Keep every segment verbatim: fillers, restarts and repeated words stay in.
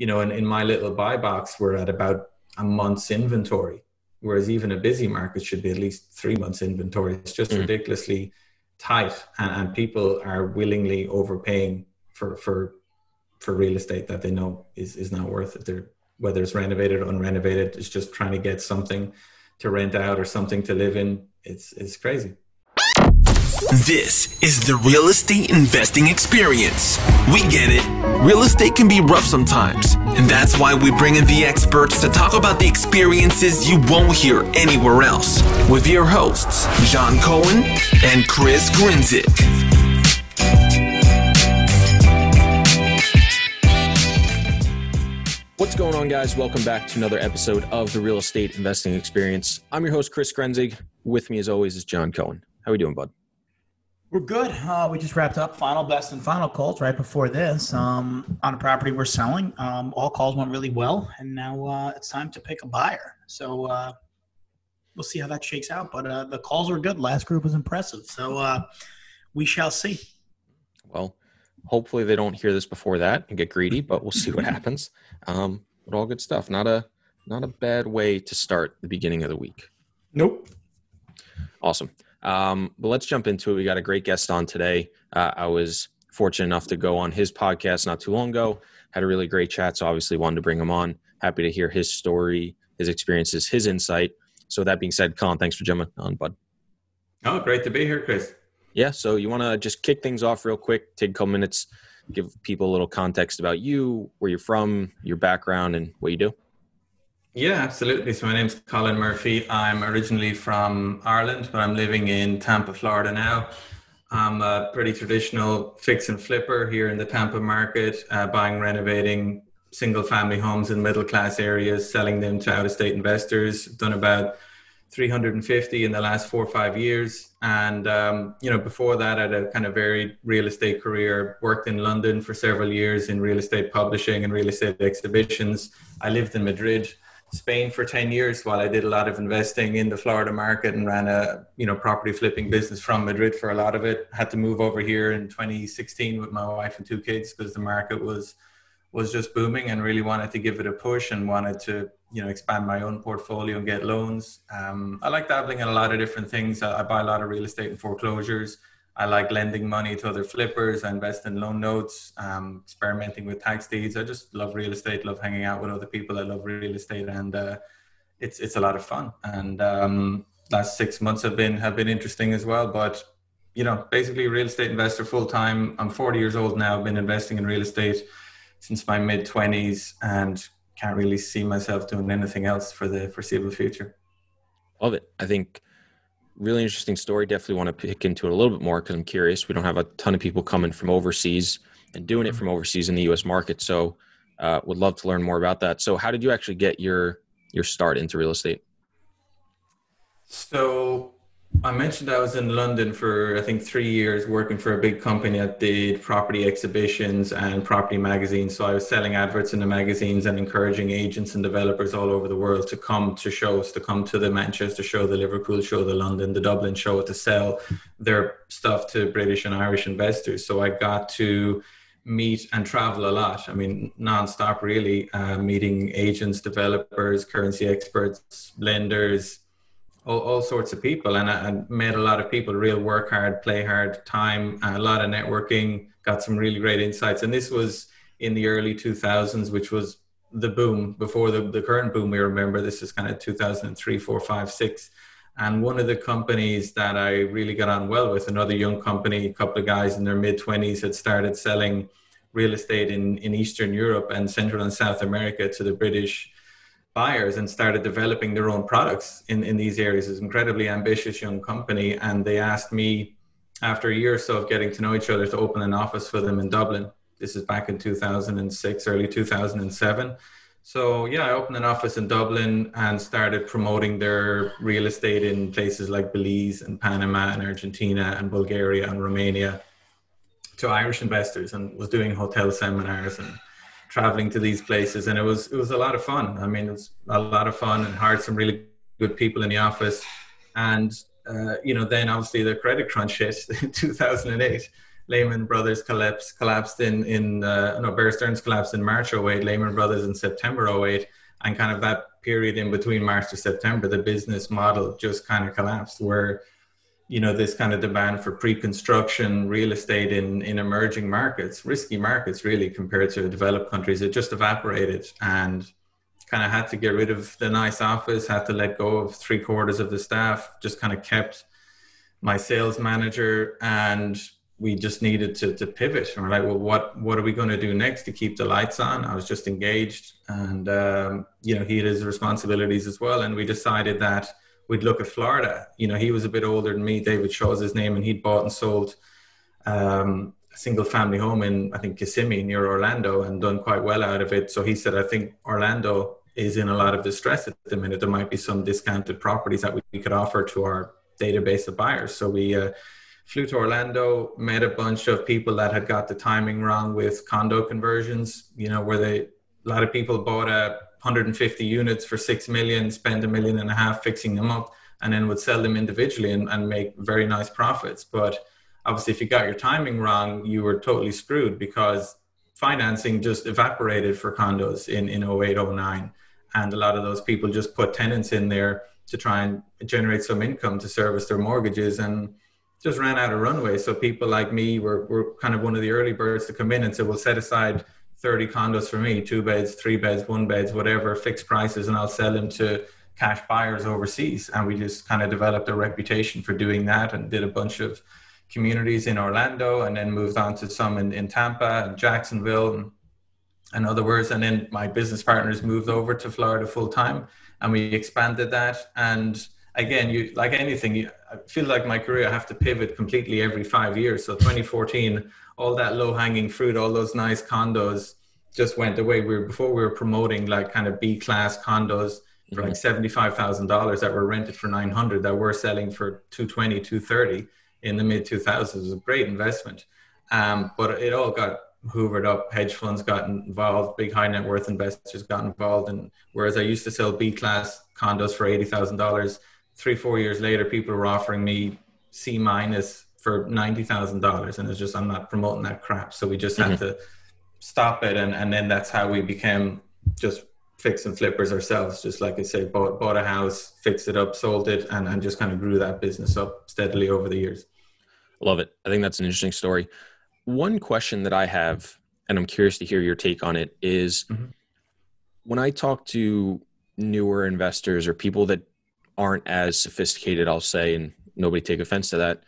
you know, in, in my little buy box, we're at about a month's inventory, whereas even a busy market should be at least three months inventory. It's just mm. ridiculously tight, and, and people are willingly overpaying for for for real estate that they know is is not worth it. They're, whether it's renovated or unrenovated, it's just trying to get something to rent out or something to live in. It's it's crazy. This is the Real Estate Investing Experience. We get it. Real estate can be rough sometimes, and that's why we bring in the experts to talk about the experiences you won't hear anywhere else. With your hosts, John Cohen and Chris Grenzig. What's going on, guys? Welcome back to another episode of the Real Estate Investing Experience. I'm your host, Chris Grenzig. With me, as always, is John Cohen. How are we doing, bud? We're good. Uh, we just wrapped up final best and final calls right before this um, on a property we're selling. Um, all calls went really well, and now uh, it's time to pick a buyer. So uh, we'll see how that shakes out, but uh, the calls were good. Last group was impressive. So uh, we shall see. Well, hopefully they don't hear this before that and get greedy, but we'll see what happens. Um, but all good stuff. Not a, not a bad way to start the beginning of the week. Nope. Awesome. Um, but let's jump into it. We got a great guest on today. Uh, I was fortunate enough to go on his podcast not too long ago, had a really great chat. So obviously wanted to bring him on. Happy to hear his story, his experiences, his insight. So that being said, Colin, thanks for jumping on, bud. Oh, great to be here, Chris. Yeah. So you want to just kick things off real quick, take a couple minutes, give people a little context about you, where you're from, your background, and what you do. Yeah, absolutely. So my name's Colin Murphy. I'm originally from Ireland, but I'm living in Tampa, Florida now. I'm a pretty traditional fix and flipper here in the Tampa market, uh, buying, renovating single family homes in middle class areas, selling them to out-of-state investors. I've done about three hundred fifty in the last four or five years. And, um, you know, before that, I had a kind of varied real estate career, worked in London for several years in real estate publishing and real estate exhibitions. I lived in Madrid, Spain for ten years while I did a lot of investing in the Florida market and ran a, you know, property flipping business from Madrid for a lot of it. Had to move over here in twenty sixteen with my wife and two kids because the market was was just booming and really wanted to give it a push and wanted to, you know, expand my own portfolio and get loans. Um, I like dabbling in a lot of different things. I, I buy a lot of real estate and foreclosures. I like lending money to other flippers. I invest in loan notes, um, experimenting with tax deeds. I just love real estate, love hanging out with other people. I love real estate, and uh, it's it's a lot of fun. And um, last six months have been have been interesting as well. But, you know, basically real estate investor full time. I'm forty years old now. I've been investing in real estate since my mid twenties and can't really see myself doing anything else for the foreseeable future. Love it. I think really interesting story. Definitely want to pick into it a little bit more because I'm curious. We don't have a ton of people coming from overseas and doing it from overseas in the U S market. So uh, would love to learn more about that. So how did you actually get your your start into real estate? So I mentioned I was in London for, I think, three years working for a big company that did property exhibitions and property magazines. So I was selling adverts in the magazines and encouraging agents and developers all over the world to come to shows, to come to the Manchester show, the Liverpool show, the London, the Dublin show, to sell their stuff to British and Irish investors. So I got to meet and travel a lot. I mean, nonstop, really, uh, meeting agents, developers, currency experts, lenders, All, all sorts of people. And I, I met a lot of people, real work hard, play hard time, a lot of networking, got some really great insights. And this was in the early two thousands, which was the boom before the, the current boom we remember. This is kind of two thousand three, four, five, six. And one of the companies that I really got on well with, another young company, a couple of guys in their mid twenties had started selling real estate in, in Eastern Europe and Central and South America to the British buyers and started developing their own products in, in these areas. It's an incredibly ambitious young company. And they asked me after a year or so of getting to know each other to open an office for them in Dublin. This is back in two thousand six, early two thousand seven. So yeah, I opened an office in Dublin and started promoting their real estate in places like Belize and Panama and Argentina and Bulgaria and Romania to Irish investors, and was doing hotel seminars and traveling to these places. And it was it was a lot of fun. I mean, it was a lot of fun, and hired some really good people in the office. And, uh, you know, then obviously the credit crunch hit in two thousand eight. Lehman Brothers collapsed, collapsed in, in uh, no, Bear Stearns collapsed in March oh eight, Lehman Brothers in September oh eight, and kind of that period in between March to September, the business model just kind of collapsed, where, you know, this kind of demand for pre-construction real estate in, in emerging markets, risky markets really compared to developed countries, it just evaporated, and kind of had to get rid of the nice office, had to let go of three quarters of the staff, just kind of kept my sales manager, and we just needed to, to pivot. And we're like, well, what, what are we going to do next to keep the lights on? I was just engaged, and, um, you know, he had his responsibilities as well. And we decided that we'd look at Florida. You know, he was a bit older than me. David Shaw's his name, and he'd bought and sold um, a single family home in, I think, Kissimmee near Orlando, and done quite well out of it. So he said, I think Orlando is in a lot of distress at the minute. There might be some discounted properties that we could offer to our database of buyers. So we uh, flew to Orlando, met a bunch of people that had got the timing wrong with condo conversions, you know, where they, a lot of people bought uh, one hundred fifty units for six million, spent a million and a half fixing them up, and then would sell them individually and, and make very nice profits. But obviously if you got your timing wrong, you were totally screwed, because financing just evaporated for condos in, in oh eight, oh nine. And a lot of those people just put tenants in there to try and generate some income to service their mortgages, and just ran out of runway. So people like me were, were kind of one of the early birds to come in and say, well, set aside thirty condos for me, two beds, three beds, one beds, whatever, fixed prices, and I'll sell them to cash buyers overseas. And we just kind of developed a reputation for doing that, and did a bunch of communities in Orlando, and then moved on to some in, in Tampa and Jacksonville, and and other words. And then my business partners moved over to Florida full time, and we expanded that. And again, you like anything, you, I feel like my career, I have to pivot completely every five years. So twenty fourteen, all that low hanging fruit, all those nice condos just went away. We were, before we were promoting like kind of B class condos for like seventy-five thousand dollars that were rented for nine hundred, that were selling for two twenty, two thirty in the mid two thousands. It was a great investment. Um, but it all got hoovered up, hedge funds got involved, big high net worth investors got involved. And whereas I used to sell B-class condos for eighty thousand dollars, three, four years later, people were offering me C-minus for ninety thousand dollars. And it's just, I'm not promoting that crap. So we just mm-hmm. had to stop it. And, and then that's how we became just fix and flippers ourselves. Just like I say, bought, bought a house, fixed it up, sold it, and, and just kind of grew that business up steadily over the years. Love it. I think that's an interesting story. One question that I have, and I'm curious to hear your take on it, is mm-hmm. when I talk to newer investors or people that aren't as sophisticated, I'll say, and nobody take offense to that,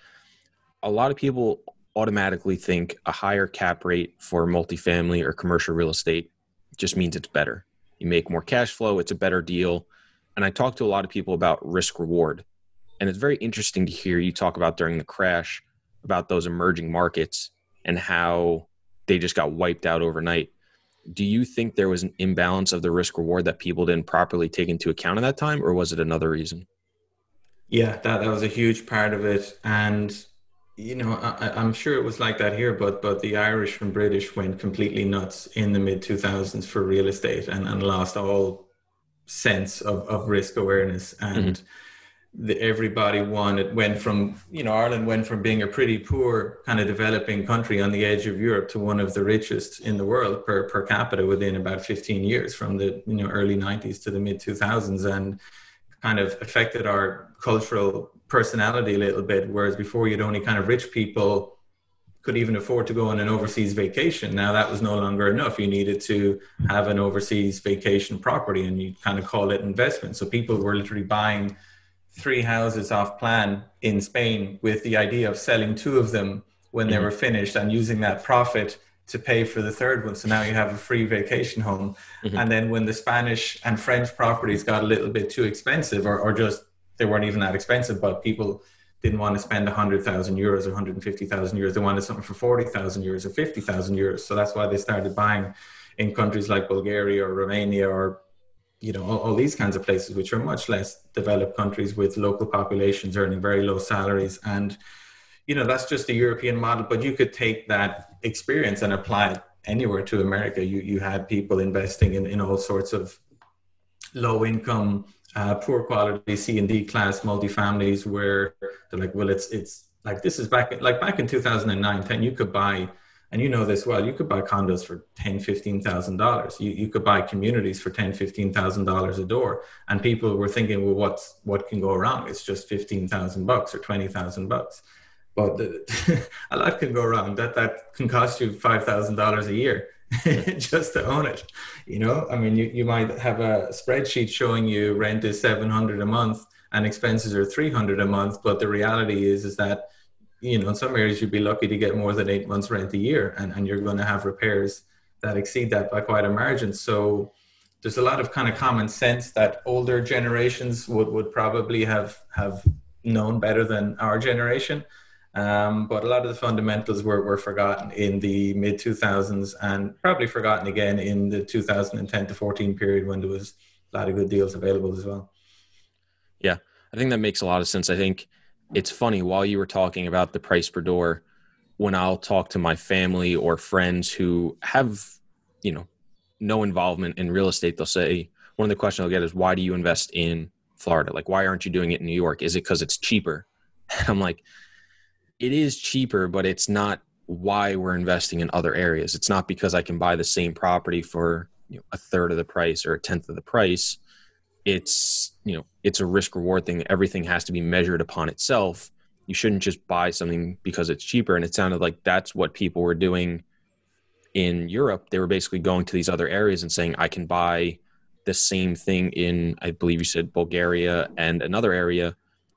a lot of people automatically think a higher cap rate for multifamily or commercial real estate just means it's better. You make more cash flow, it's a better deal. And I talk to a lot of people about risk reward. And it's very interesting to hear you talk about during the crash about those emerging markets and how they just got wiped out overnight. Do you think there was an imbalance of the risk reward that people didn't properly take into account at that time, or was it another reason? Yeah, that, that was a huge part of it. And, you know, I, I'm sure it was like that here, but but the Irish and British went completely nuts in the mid two thousands for real estate, and, and lost all sense of, of risk awareness. And mm-hmm. The, everybody won. It went from, you know, Ireland went from being a pretty poor kind of developing country on the edge of Europe to one of the richest in the world per, per capita within about fifteen years, from the, you know, early nineties to the mid two thousands, and kind of affected our cultural personality a little bit. Whereas before, you'd only kind of rich people could even afford to go on an overseas vacation. Now that was no longer enough. You needed to have an overseas vacation property, and you kind of call it investment. So people were literally buying three houses off plan in Spain with the idea of selling two of them when they were finished, and using that profit to pay for the third one. So now you have a free vacation home. Mm-hmm. And then when the Spanish and French properties got a little bit too expensive, or, or just, they weren't even that expensive, but people didn't want to spend one hundred thousand euros or one hundred fifty thousand euros. They wanted something for forty thousand euros or fifty thousand euros. So that's why they started buying in countries like Bulgaria or Romania, or you know, all, all these kinds of places, which are much less developed countries with local populations earning very low salaries. And, you know, that's just the European model, but you could take that experience and apply it anywhere to America. You you had people investing in, in all sorts of low income, uh, poor quality C and D class multifamilies, where they're like, well, it's, it's Like this is back, like back in two thousand nine, ten, you could buy, and you know this well, you could buy condos for ten thousand dollars, fifteen thousand dollars. You, you could buy communities for ten thousand dollars, fifteen thousand dollars a door. And people were thinking, well, what's, what can go wrong? It's just fifteen thousand bucks or twenty thousand bucks. But the, a lot can go wrong. That, that can cost you five thousand dollars a year just to own it. You know, I mean, you, you might have a spreadsheet showing you rent is seven hundred dollars a month and expenses are three hundred dollars a month. But the reality is, is that, you know, in some areas you'd be lucky to get more than eight months rent a year, and, and you're going to have repairs that exceed that by quite a margin. So there's a lot of kind of common sense that older generations would, would probably have, have known better than our generation. Um, but a lot of the fundamentals were, were forgotten in the mid two thousands and probably forgotten again in the two thousand ten to fourteen period when there was a lot of good deals available as well. Yeah, I think that makes a lot of sense. I think it's funny, while you were talking about the price per door, when I'll talk to my family or friends who have, you know, no involvement in real estate, they'll say, one of the questions I'll get is, why do you invest in Florida? Like, why aren't you doing it in New York? Is it because it's cheaper? I'm like, it is cheaper, but it's not why we're investing in other areas. It's not because I can buy the same property for, you know, a third of the price or a tenth of the price. It's, you know, it's a risk reward thing. Everything has to be measured upon itself. You shouldn't just buy something because it's cheaper. And it sounded like that's what people were doing in Europe. They were basically going to these other areas and saying, I can buy the same thing in, I believe you said Bulgaria and another area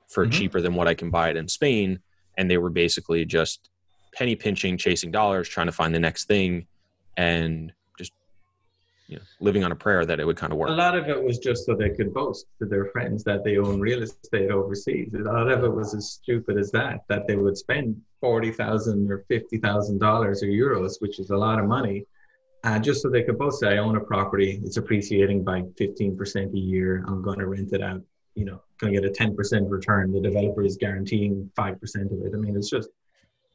for mm-hmm. cheaper than what I can buy it in Spain. And they were basically just penny pinching, chasing dollars, trying to find the next thing. And you know, living on a prayer that it would kind of work. A lot of it was just so they could boast to their friends that they own real estate overseas. A lot of it was as stupid as that, that they would spend forty thousand dollars or fifty thousand dollars or euros, which is a lot of money, uh, just so they could boast that I own a property. It's appreciating by fifteen percent a year. I'm going to rent it out. You know, going to get a ten percent return. The developer is guaranteeing five percent of it. I mean, it's just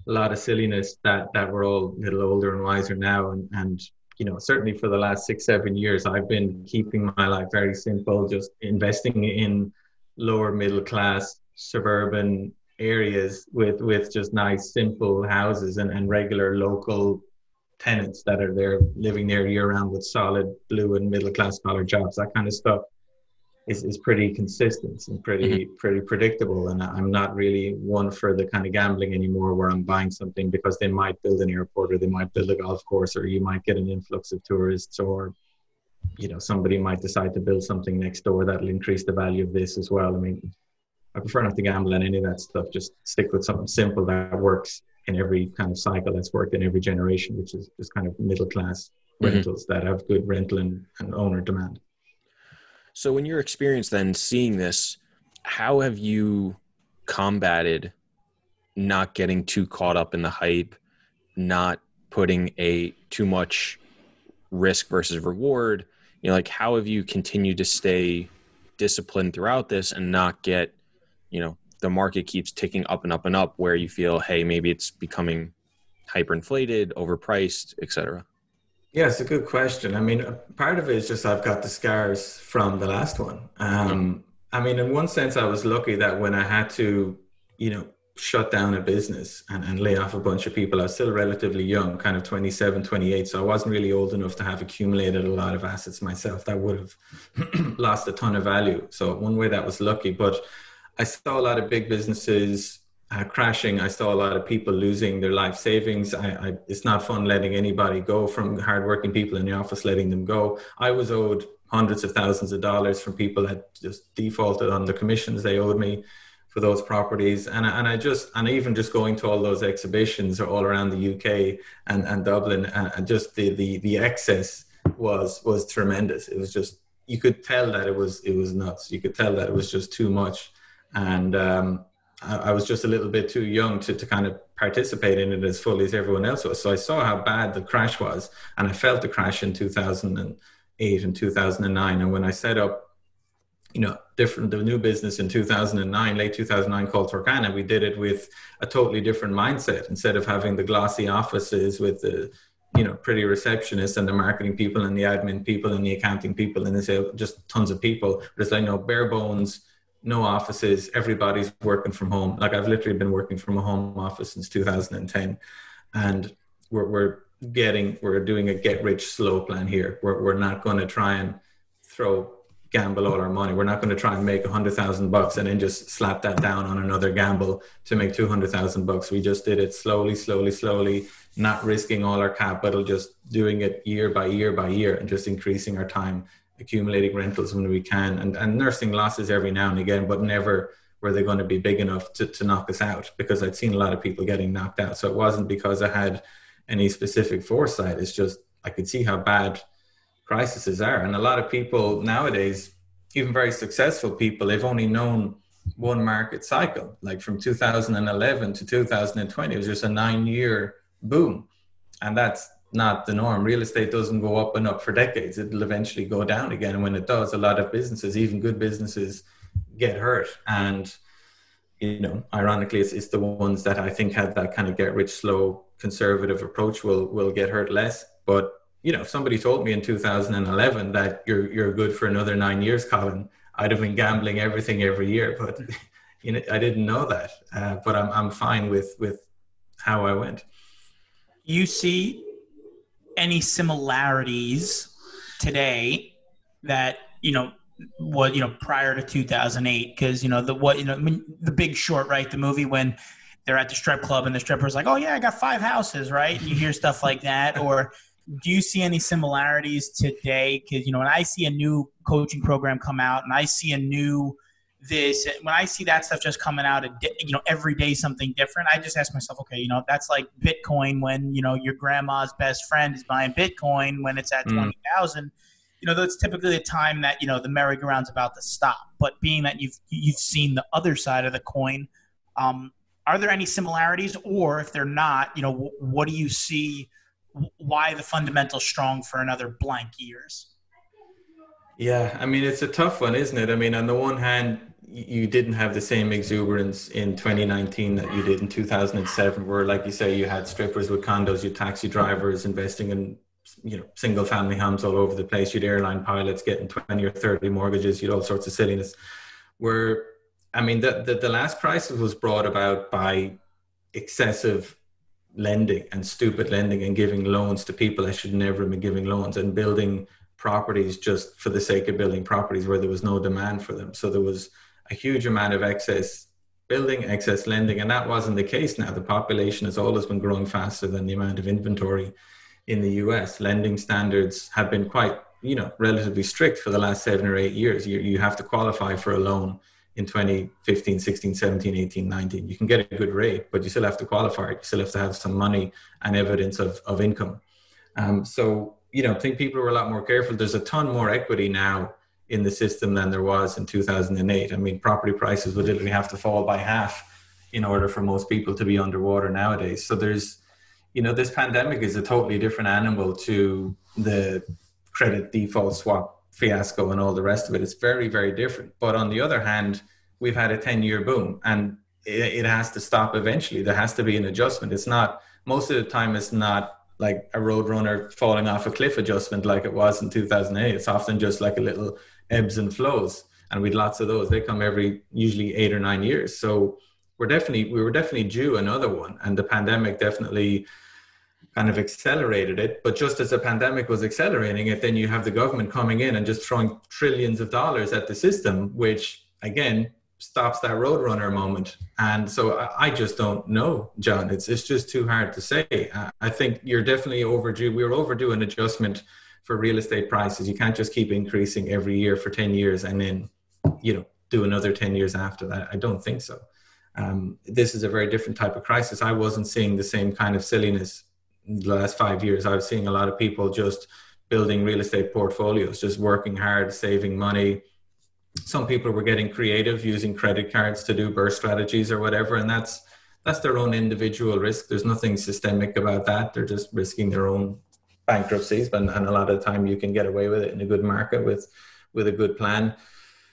a lot of silliness that, that we're all a little older and wiser now. And, and you know, certainly for the last six, seven years, I've been keeping my life very simple, just investing in lower middle class suburban areas with, with just nice, simple houses and, and regular local tenants that are there living there year round with solid blue and middle class dollar jobs. That kind of stuff is, is pretty consistent and pretty, mm-hmm. pretty predictable. And I'm not really one for the kind of gambling anymore where I'm buying something because they might build an airport or they might build a golf course or you might get an influx of tourists or, you know, somebody might decide to build something next door that'll increase the value of this as well. I mean, I prefer not to gamble on any of that stuff. Just stick with something simple that works in every kind of cycle that's worked in every generation, which is just kind of middle class mm-hmm. rentals that have good rental and, and owner demand. So in your experience then seeing this, how have you combated not getting too caught up in the hype, not putting a too much risk versus reward? You know, like how have you continued to stay disciplined throughout this and not get, you know, the market keeps ticking up and up and up where you feel, hey, maybe it's becoming hyperinflated, overpriced, et cetera? Yeah, it's a good question. I mean, part of it is just I've got the scars from the last one. Um, I mean, in one sense, I was lucky that when I had to, you know, shut down a business and, and lay off a bunch of people, I was still relatively young, kind of twenty-seven, twenty-eight. So I wasn't really old enough to have accumulated a lot of assets myself that would have lost a ton of value. So one way that was lucky, but I saw a lot of big businesses Uh, crashing. I saw a lot of people losing their life savings. I, I, it's not fun letting anybody go, from hardworking people in the office, letting them go. I was owed hundreds of thousands of dollars from people that just defaulted on the commissions they owed me for those properties. And I, and I just, and even just going to all those exhibitions all around the U K and, and Dublin, and, and just the, the, the excess was, was tremendous. It was just, you could tell that it was, it was nuts. You could tell that it was just too much. And, um, I was just a little bit too young to, to kind of participate in it as fully as everyone else was. So I saw how bad the crash was, and I felt the crash in two thousand eight and two thousand nine. And when I set up, you know, different, the new business in two thousand nine, late two thousand nine, called Torcana, we did it with a totally different mindset. Instead of having the glossy offices with the, you know, pretty receptionists and the marketing people and the admin people and the accounting people and the sales, just tons of people, there's like, you know, bare bones, no offices, everybody's working from home. Like, I've literally been working from a home office since two thousand ten, and we're, we're getting, we're doing a get rich slow plan here. We're, we're not going to try and throw gamble all our money. We're not going to try and make a hundred thousand bucks and then just slap that down on another gamble to make two hundred thousand bucks. We just did it slowly, slowly, slowly, not risking all our capital, just doing it year by year by year and just increasing our time, accumulating rentals when we can, and, and nursing losses every now and again, but never were they going to be big enough to, to knock us out, because I'd seen a lot of people getting knocked out. So it wasn't because I had any specific foresight. It's just, I could see how bad crises are. And a lot of people nowadays, even very successful people, they've only known one market cycle. Like from two thousand eleven to two thousand twenty, it was just a nine year boom. And that's not the norm. Real estate doesn't go up and up for decades. It'll eventually go down again. And when it does, a lot of businesses, even good businesses, get hurt. And, you know, ironically, it's, it's the ones that I think had that kind of get rich slow conservative approach will, will get hurt less. But, you know, if somebody told me in two thousand eleven that you're you're good for another nine years, Colin, I'd have been gambling everything every year. But you know, I didn't know that. Uh, but I'm I'm fine with with how I went. You see any similarities today that you know what you know prior to two thousand eight? Because you know the what you know I mean, The Big Short, right? The movie when they're at the strip club and the stripper's like, "Oh yeah, I got five houses," right? And you hear stuff like that, or do you see any similarities today? Because, you know, when I see a new coaching program come out and I see a new this, when I see that stuff just coming out, you know, every day something different, I just ask myself, okay, you know, that's like Bitcoin when, you know, your grandma's best friend is buying Bitcoin when it's at mm. twenty thousand. You know, that's typically a time that, you know, the merry-go-round's about to stop. But being that you've you've seen the other side of the coin, um, are there any similarities? Or if they're not, you know, w- what do you see – why the fundamentals strong for another blank years? Yeah, I mean, it's a tough one, isn't it? I mean, on the one hand, you didn't have the same exuberance in twenty nineteen that you did in two thousand seven, where, like you say, you had strippers with condos, you had taxi drivers investing in, you know, single family homes all over the place, you'd airline pilots getting twenty or thirty mortgages, you'd all sorts of silliness. Where, I mean, the, the, the last crisis was brought about by excessive lending and stupid lending and giving loans to people that should never have been giving loans, and building properties just for the sake of building properties where there was no demand for them. So there was a huge amount of excess building, excess lending, and that wasn't the case now. The population has always been growing faster than the amount of inventory in the U S. Lending standards have been quite, you know, relatively strict for the last seven or eight years. You, you have to qualify for a loan in twenty fifteen, sixteen, seventeen, eighteen, nineteen. You can get a good rate, but you still have to qualify it. You still have to have some money and evidence of, of income. Um, so, you know, I think people are a lot more careful. There's a ton more equity now in the system than there was in two thousand eight. I mean, property prices would literally have to fall by half in order for most people to be underwater nowadays. So there's, you know, this pandemic is a totally different animal to the credit default swap fiasco and all the rest of it. It's very, very different. But on the other hand, we've had a ten-year boom, and it, it has to stop eventually. There has to be an adjustment. It's not, most of the time, it's not like a roadrunner falling off a cliff adjustment like it was in two thousand eight. It's often just like a little ebbs and flows, and we'd lots of those. They come every, usually eight or nine years. So we're definitely, we were definitely due another one, and the pandemic definitely kind of accelerated it. But just as the pandemic was accelerating it, then you have the government coming in and just throwing trillions of dollars at the system, which again stops that roadrunner moment. And so I, I just don't know, John. It's it's just too hard to say. I, I think you're definitely overdue. We're overdue an adjustment for real estate prices. You can't just keep increasing every year for ten years and then, you know, do another ten years after that. I don't think so. Um, this is a very different type of crisis. I wasn't seeing the same kind of silliness the last five years. I was seeing a lot of people just building real estate portfolios, just working hard, saving money. Some people were getting creative, using credit cards to do burst strategies or whatever. And that's, that's their own individual risk. There's nothing systemic about that. They're just risking their own bankruptcies. But, and a lot of the time you can get away with it in a good market with, with a good plan.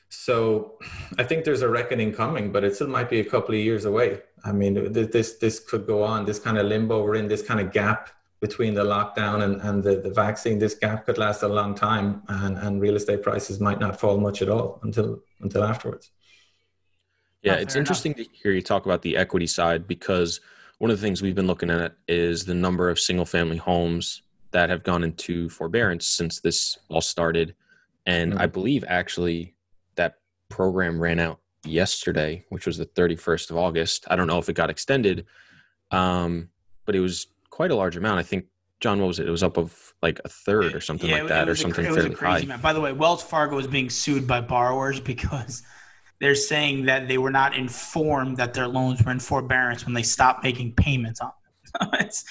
So I think there's a reckoning coming, but it still might be a couple of years away. I mean, this this could go on, this kind of limbo we're in, this kind of gap between the lockdown and, and the, the vaccine. This gap could last a long time, and, and real estate prices might not fall much at all until until afterwards. Yeah, oh, it's interesting enough. to hear you talk about the equity side, because one of the things we've been looking at is the number of single family homes that have gone into forbearance since this all started. And mm-hmm. I believe actually that program ran out yesterday, which was the thirty-first of August. I don't know if it got extended, um, but it was quite a large amount. I think, John, what was it? It was up of like a third or something yeah, like that or something a, fairly high. Amount. By the way, Wells Fargo is being sued by borrowers because they're saying that they were not informed that their loans were in forbearance when they stopped making payments on them. So it's,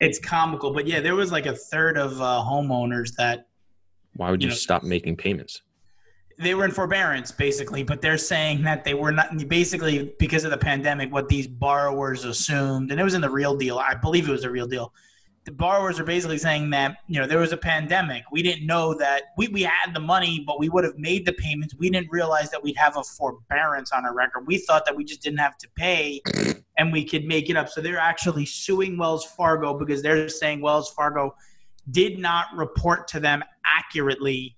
it's comical. But yeah, there was like a third of uh, homeowners that... Why would you, you know, stop making payments? They were in forbearance, basically, but they're saying that they were not, basically because of the pandemic, what these borrowers assumed, and it was in the Real Deal. I believe it was a Real Deal. The borrowers are basically saying that, you know, there was a pandemic. We didn't know that we, we had the money, but we would have made the payments. We didn't realize that we'd have a forbearance on our record. We thought that we just didn't have to pay and we could make it up. So they're actually suing Wells Fargo because they're saying Wells Fargo did not report to them accurately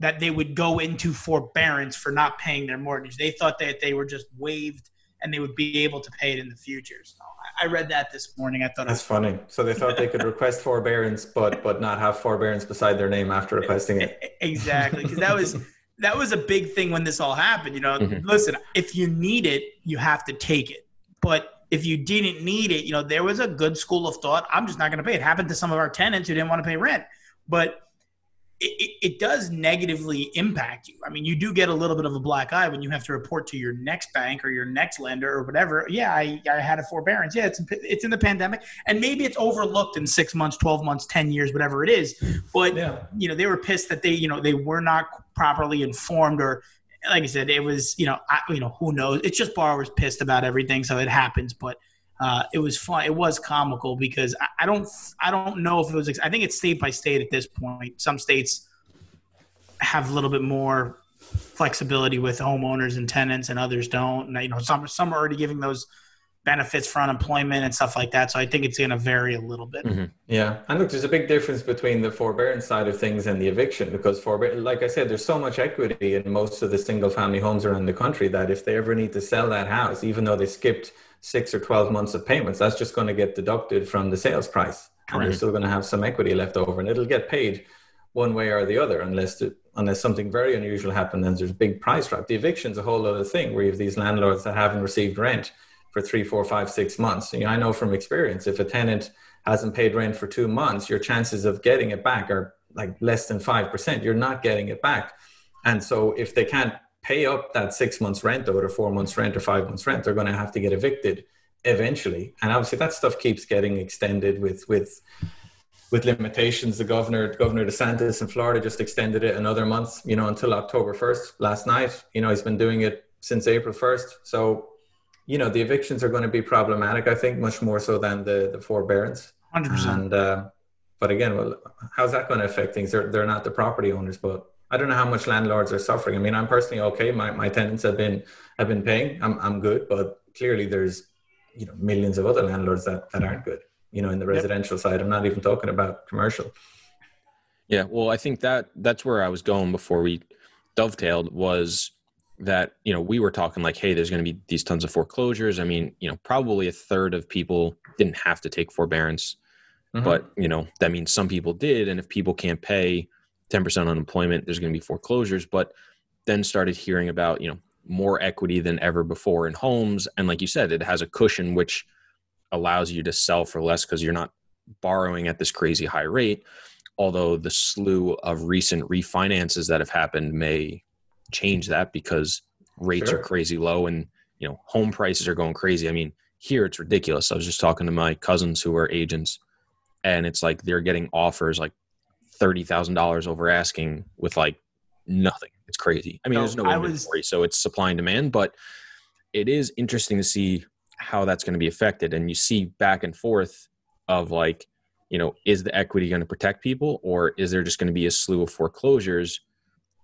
that they would go into forbearance for not paying their mortgage. They thought that they were just waived and they would be able to pay it in the future. So I read that this morning. I thought that's funny. So they thought they could request forbearance, but but not have forbearance beside their name after requesting it. Exactly, because that was that was a big thing when this all happened. You know, mm-hmm. Listen, if you need it, you have to take it. But if you didn't need it, you know, there was a good school of thought. I'm just not going to pay. It happened to some of our tenants who didn't want to pay rent, but it, it, it does negatively impact you. I mean, you do get a little bit of a black eye when you have to report to your next bank or your next lender or whatever. Yeah, I, I had a forbearance. Yeah, it's it's in the pandemic, and maybe it's overlooked in six months, twelve months, ten years, whatever it is. But yeah. you know, they were pissed that they you know they were not properly informed or. Like I said, it was, you know, I, you know, who knows? It's just borrowers pissed about everything. So it happens, but uh, it was fun. It was comical because I, I don't, I don't know if it was, I think it's state by state at this point. Some states have a little bit more flexibility with homeowners and tenants and others don't. And, you know, some, some are already giving those benefits for unemployment and stuff like that. So I think it's going to vary a little bit. Mm-hmm. Yeah. And look, there's a big difference between the forbearance side of things and the eviction, because forbearance, like I said, there's so much equity in most of the single family homes around the country that if they ever need to sell that house, even though they skipped six or twelve months of payments, that's just going to get deducted from the sales price. Correct. And they're still going to have some equity left over and it'll get paid one way or the other, unless it, unless something very unusual happens and there's a big price drop. The eviction's a whole other thing where you have these landlords that haven't received rent for three, four, five, six months. You know, I know from experience, if a tenant hasn't paid rent for two months, your chances of getting it back are like less than five percent. You're not getting it back. And so if they can't pay up that six months rent or four months rent or five months rent, they're going to have to get evicted eventually. And obviously that stuff keeps getting extended with, with, with limitations. The governor, Governor DeSantis in Florida just extended it another month, you know, until October first last night. You know, he's been doing it since April first. So, you know, the evictions are going to be problematic, I think, much more so than the, the forbearance. one hundred percent. And, uh, but again, well, how's that going to affect things? They're, they're not the property owners, but I don't know how much landlords are suffering. I mean, I'm personally okay. My, my tenants have been have been paying. I'm I'm good, but clearly there's, you know, millions of other landlords that, that aren't good, you know, in the residential yep. side. I'm not even talking about commercial. Yeah, well, I think that that's where I was going before we dovetailed was that, you know, we were talking like, hey, there's going to be these tons of foreclosures. I mean, you know, probably a third of people didn't have to take forbearance, mm-hmm. but you know, that means some people did. And if people can't pay ten percent unemployment, there's going to be foreclosures, but then started hearing about, you know, more equity than ever before in homes. And like you said, it has a cushion, which allows you to sell for less because you're not borrowing at this crazy high rate. Although the slew of recent refinances that have happened may change that because rates sure. are crazy low and, you know, home prices are going crazy. I mean, here it's ridiculous. I was just talking to my cousins who are agents and it's like, they're getting offers like thirty thousand dollars over asking with like nothing. It's crazy. I mean, so there's no inventory, was... so it's supply and demand, but it is interesting to see how that's going to be affected. And you see back and forth of like, you know, is the equity going to protect people or is there just going to be a slew of foreclosures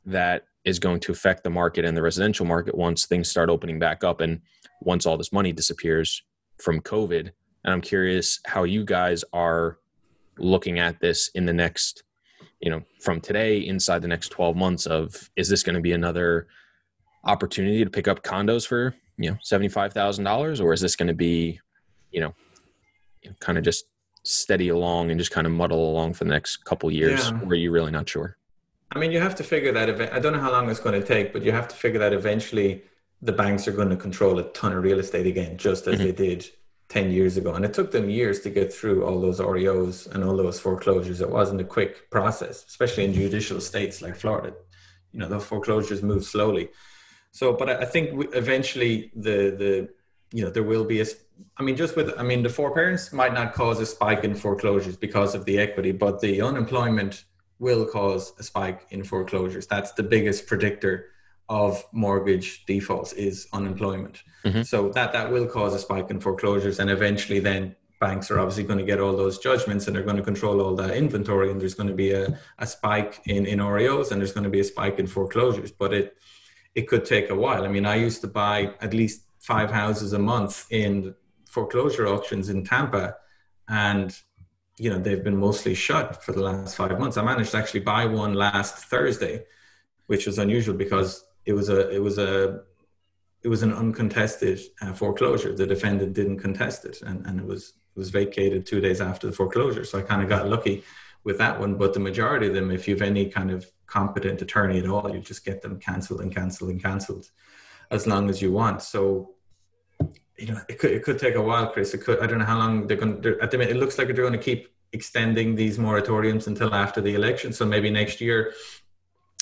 that is going to affect the market and the residential market once things start opening back up and once all this money disappears from COVID. And I'm curious how you guys are looking at this in the next, you know, from today inside the next twelve months of, is this going to be another opportunity to pick up condos for, you know, seventy-five thousand dollars, or is this going to be, you know, kind of just steady along and just kind of muddle along for the next couple of years? Yeah. Or are you really not sure? I mean, you have to figure that, ev- I don't know how long it's going to take, but you have to figure that eventually the banks are going to control a ton of real estate again, just as mm-hmm. they did ten years ago. And it took them years to get through all those R E Os and all those foreclosures. It wasn't a quick process, especially in judicial states like Florida. You know, the foreclosures move slowly. So, but I think eventually the, the, you know, there will be a, I mean, just with, I mean, the forbearance might not cause a spike in foreclosures because of the equity, but the unemployment will cause a spike in foreclosures. That's the biggest predictor of mortgage defaults, is unemployment. Mm-hmm. So that, that will cause a spike in foreclosures. And eventually then banks are obviously going to get all those judgments, and they're going to control all that inventory. And there's going to be a, a spike in, in R E Os, and there's going to be a spike in foreclosures, but it, it could take a while. I mean, I used to buy at least five houses a month in foreclosure auctions in Tampa, and, you know, they've been mostly shut for the last five months. I managed to actually buy one last Thursday, which was unusual because it was a, it was a, it was an uncontested uh, foreclosure. The defendant didn't contest it, and, and it was, it was vacated two days after the foreclosure. So I kind of got lucky with that one. But the majority of them, if you've any kind of competent attorney at all, you just get them canceled and canceled and canceled as long as you want. So, you know, it could, it could take a while, Chris. It could, I don't know how long they're going to, at the minute, it looks like they're going to keep extending these moratoriums until after the election. So maybe next year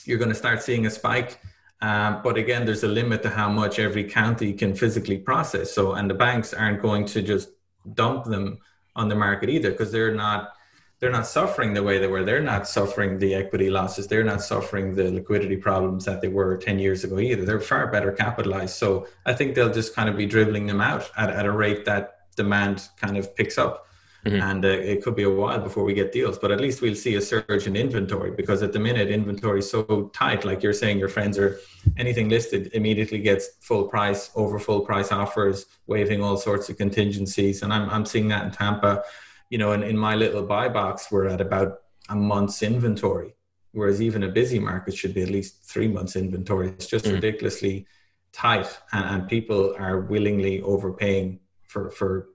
you're going to start seeing a spike. Um, but again, there's a limit to how much every county can physically process. So, and the banks aren't going to just dump them on the market either, because they're not, they're not suffering the way they were. They're not suffering the equity losses. They're not suffering the liquidity problems that they were ten years ago either. They're far better capitalized. So I think they'll just kind of be dribbling them out at, at a rate that demand kind of picks up. Mm-hmm. And uh, it could be a while before we get deals, but at least we'll see a surge in inventory, because at the minute inventory is so tight. Like you're saying, your friends are, anything listed immediately gets full price, over full price offers, waiving all sorts of contingencies. And I'm, I'm seeing that in Tampa. You know, in, in my little buy box, we're at about a month's inventory, whereas even a busy market should be at least three months inventory. It's just mm-hmm. ridiculously tight, and, and people are willingly overpaying for, for,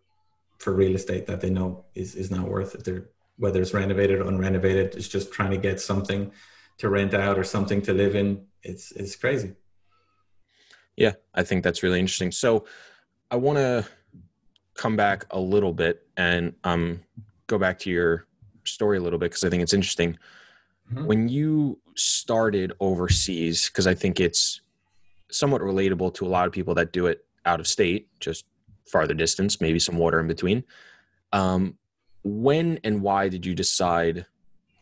for real estate that they know is, is not worth it. They're, whether it's renovated or unrenovated, it's just trying to get something to rent out or something to live in. It's, it's crazy. Yeah. I think that's really interesting. So I want to come back a little bit and um, go back to your story a little bit, because I think it's interesting. Mm-hmm. When you started overseas, because I think it's somewhat relatable to a lot of people that do it out of state, just farther distance, maybe some water in between. Um, when and why did you decide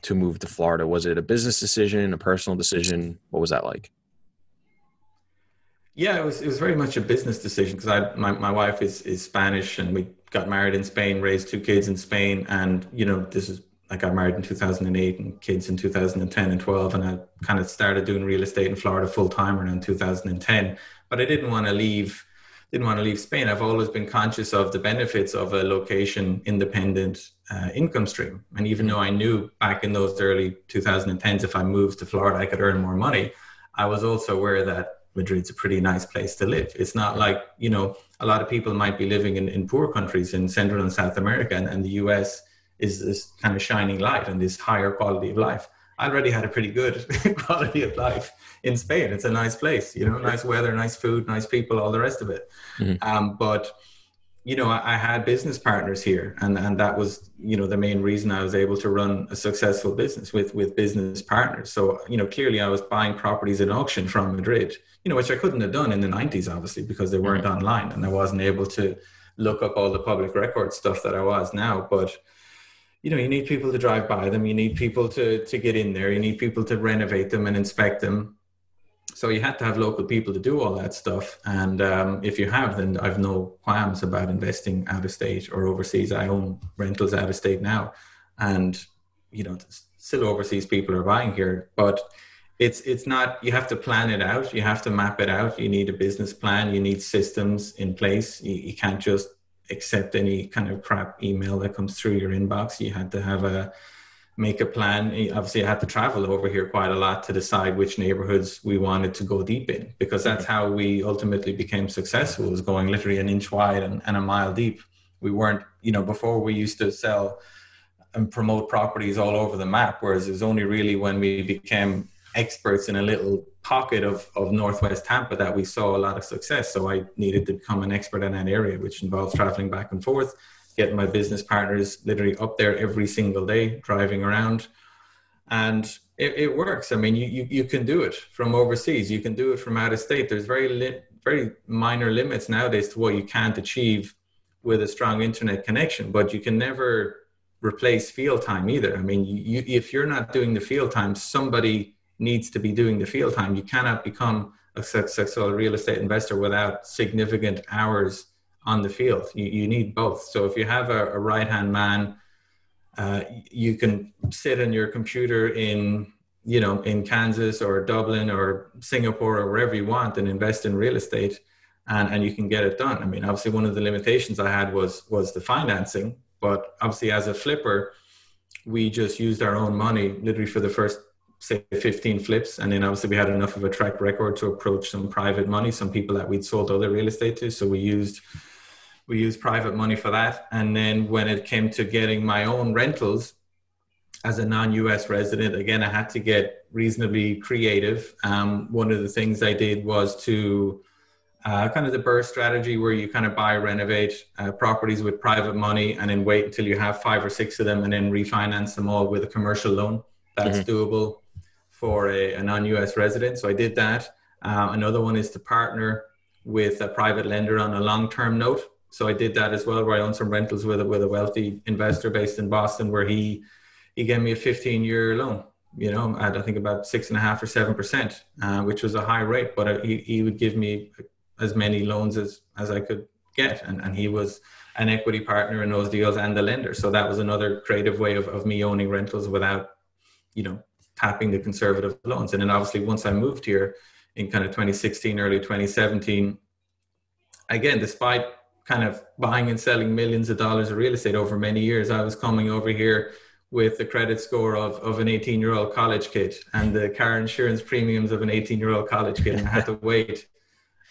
to move to Florida? Was it a business decision, a personal decision? What was that like? Yeah, it was, it was very much a business decision, because I, my, my wife is, is Spanish, and we got married in Spain, raised two kids in Spain. And, you know, this is, I got married in two thousand eight and kids in two thousand ten and twelve. And I kind of started doing real estate in Florida full time around two thousand ten, but I didn't want to leave, didn't want to leave Spain. I've always been conscious of the benefits of a location independent uh, income stream. And even though I knew back in those early two thousand tens, if I moved to Florida, I could earn more money, I was also aware that Madrid's a pretty nice place to live. It's not like, you know, a lot of people might be living in, in poor countries in Central and South America, and, and the U S is this kind of shining light and this higher quality of life. I already had a pretty good quality of life in Spain. It's a nice place, you know, nice weather, nice food, nice people, all the rest of it. Mm-hmm. Um, but, you know, I, I had business partners here, and, and that was, you know, the main reason I was able to run a successful business with, with business partners. So, you know, clearly I was buying properties at auction from Madrid, you know, which I couldn't have done in the nineties, obviously, because they weren't mm-hmm. online, and I wasn't able to look up all the public record stuff that I was now. But, you know, you need people to drive by them. You need people to, to get in there. You need people to renovate them and inspect them. So you had to have local people to do all that stuff. And um, if you have, then I've no qualms about investing out of state or overseas. I own rentals out of state now, and, you know, still overseas people are buying here, but it's, it's not, you have to plan it out. You have to map it out. You need a business plan. You need systems in place. You, you can't just accept any kind of crap email that comes through your inbox. You had to have a, make a plan. Obviously, I had to travel over here quite a lot to decide which neighborhoods we wanted to go deep in, because that's how we ultimately became successful, was going literally an inch wide and, and a mile deep. We weren't, you know, before we used to sell and promote properties all over the map, whereas it was only really when we became experts in a little pocket of, of Northwest Tampa that we saw a lot of success. So I needed to become an expert in that area, which involves traveling back and forth, getting my business partners literally up there every single day, driving around. And it, it works. I mean, you, you you can do it from overseas. You can do it from out of state. There's very li- very minor limits nowadays to what you can't achieve with a strong internet connection, but you can never replace field time either. I mean, you, you, if you're not doing the field time, somebody needs to be doing the field time. You cannot become a successful real estate investor without significant hours on the field. You, you need both. So if you have a, a right-hand man, uh, you can sit on your computer in, you know, in Kansas or Dublin or Singapore or wherever you want and invest in real estate, and, and you can get it done. I mean, obviously one of the limitations I had was, was the financing, but obviously as a flipper, we just used our own money literally for the first, say, fifteen flips. And then obviously we had enough of a track record to approach some private money, some people that we'd sold other real estate to. So we used We used private money for that. And then when it came to getting my own rentals as a non-U S resident, again, I had to get reasonably creative. Um, one of the things I did was to uh, kind of the BRRRR strategy, where you kind of buy, renovate uh, properties with private money and then wait until you have five or six of them and then refinance them all with a commercial loan. That's mm-hmm. doable for a, a non-U S resident. So I did that. Uh, another one is to partner with a private lender on a long-term note. So I did that as well, where I owned some rentals with a, with a wealthy investor based in Boston, where he he gave me a fifteen-year loan, you know, at I think about six and a half or seven percent, uh, which was a high rate, but I, he, he would give me as many loans as, as I could get. And, and he was an equity partner in those deals and the lender. So that was another creative way of, of me owning rentals without, you know, tapping the conservative loans. And then obviously once I moved here in kind of twenty sixteen, early twenty seventeen, again, despite kind of buying and selling millions of dollars of real estate over many years, I was coming over here with the credit score of, of an eighteen-year-old college kid and the car insurance premiums of an eighteen-year-old college kid. And I had to wait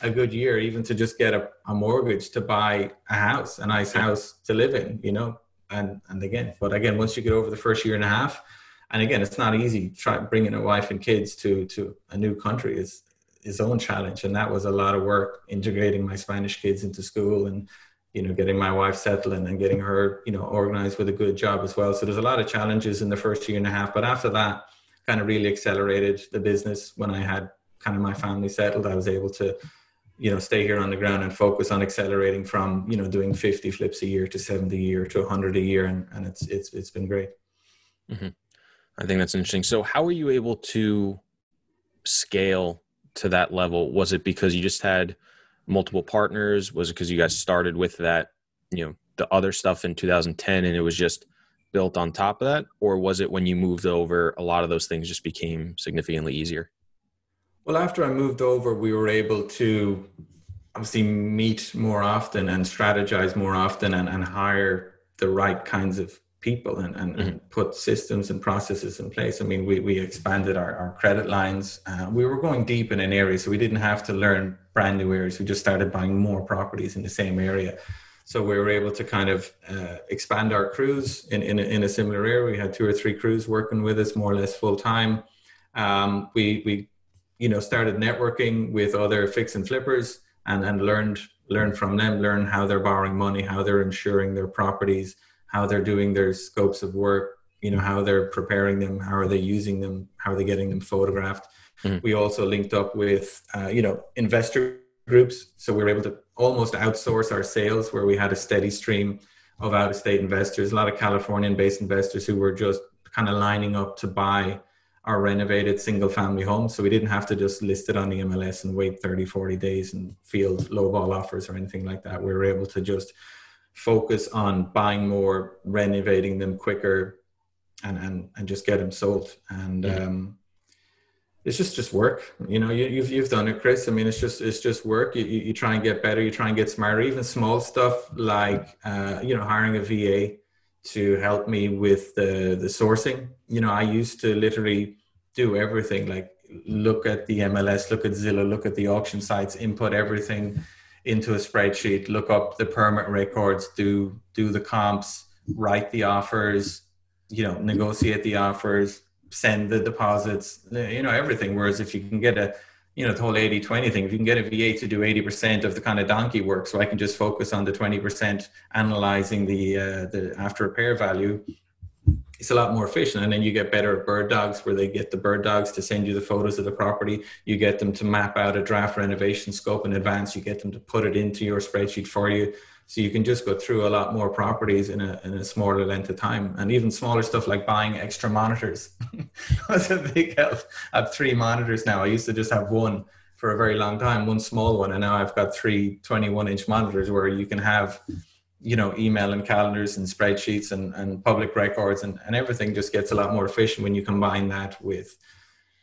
a good year even to just get a, a mortgage to buy a house, a nice house to live in, you know, and, and again, but again, once you get over the first year and a half, and again, it's not easy try bringing a wife and kids to, to a new country is his own challenge. And that was a lot of work, integrating my Spanish kids into school and, you know, getting my wife settled and then getting her, you know, organized with a good job as well. So there's a lot of challenges in the first year and a half. But after that, kind of really accelerated the business. When I had kind of my family settled, I was able to, you know, stay here on the ground and focus on accelerating from, you know, doing fifty flips a year to seventy a year to one hundred a year. And, and it's, it's, it's been great. Mm-hmm. I think that's interesting. So how were you able to scale to that level? Was it because you just had multiple partners? Was it because you guys started with that, you know, the other stuff in two thousand ten and it was just built on top of that? Or was it when you moved over, a lot of those things just became significantly easier? Well, after I moved over, we were able to obviously meet more often and strategize more often and, and hire the right kinds of people and, and, mm-hmm. and put systems and processes in place. I mean, we, we expanded our, our credit lines. Uh, we were going deep in an area, so we didn't have to learn brand new areas. We just started buying more properties in the same area. So we were able to kind of uh, expand our crews in, in, a, in a similar area. We had two or three crews working with us more or less full time. Um, we, we, you know, started networking with other fix and flippers and, and learned, learned from them, learn how they're borrowing money, how they're insuring their properties, how they're doing their scopes of work, you know, how they're preparing them, how are they using them, how are they getting them photographed. Mm-hmm. We also linked up with, uh, you know, investor groups. So we were able to almost outsource our sales, where we had a steady stream of out-of-state investors, a lot of Californian-based investors who were just kind of lining up to buy our renovated single-family homes. So we didn't have to just list it on the M L S and wait thirty, forty days and field lowball offers or anything like that. We were able to just focus on buying more, renovating them quicker, and and, and just get them sold. And yeah. um, it's just, just work. You know, you, you've you've done it, Chris. I mean, it's just it's just work. You, you you try and get better. You try and get smarter. Even small stuff like uh, you know, hiring a V A. to help me with the, the sourcing. You know, I used to literally do everything, like look at the M L S, look at Zillow, look at the auction sites, input everything into a spreadsheet, look up the permit records, do do the comps, write the offers, you know, negotiate the offers, send the deposits, you know, everything. Whereas if you can get a, you know, the whole eighty twenty thing, if you can get a V A to do eighty percent of the kind of donkey work, so I can just focus on the twenty percent analyzing the uh, the after repair value, it's a lot more efficient. And then you get better at bird dogs, where they get the bird dogs to send you the photos of the property. You get them to map out a draft renovation scope in advance. You get them to put it into your spreadsheet for you. So you can just go through a lot more properties in a, in a smaller length of time. And even smaller stuff like buying extra monitors was a big help. I have three monitors now. I used to just have one for a very long time, one small one. And now I've got three twenty-one inch monitors where you can have, you know, email and calendars and spreadsheets and, and public records and, and everything just gets a lot more efficient when you combine that with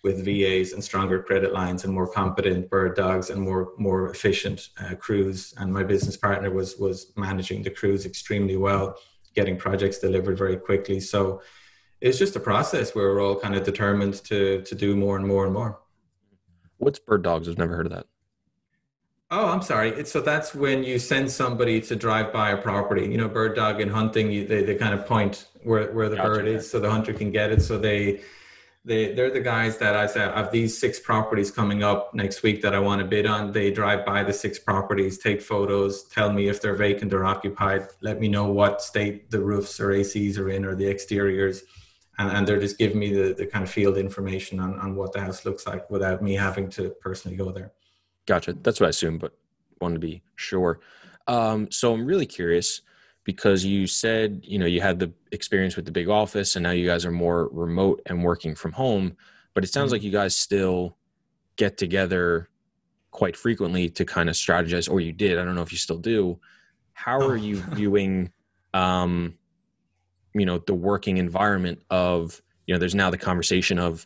with V As and stronger credit lines and more competent bird dogs and more more efficient uh, crews. And my business partner was was managing the crews extremely well, getting projects delivered very quickly. So it's just a process where we're all kind of determined to to do more and more and more. What's bird dogs? I've never heard of that. Oh, I'm sorry. It's, so that's when you send somebody to drive by a property. You know, bird dog and hunting, you, they, they kind of point where, where the gotcha. Bird is so the hunter can get it. So they, they, they're the guys that I said, I have these six properties coming up next week that I want to bid on. They drive by the six properties, take photos, tell me if they're vacant or occupied, let me know what state the roofs or A Cs are in or the exteriors. And, and they're just giving me the, the kind of field information on, on what the house looks like without me having to personally go there. Gotcha. That's what I assumed, but wanted to be sure. Um, so I'm really curious because you said, you know, you had the experience with the big office and now you guys are more remote and working from home, but it sounds like you guys still get together quite frequently to kind of strategize, or you did. I don't know if you still do. How are you viewing, um, you know, the working environment of, you know, there's now the conversation of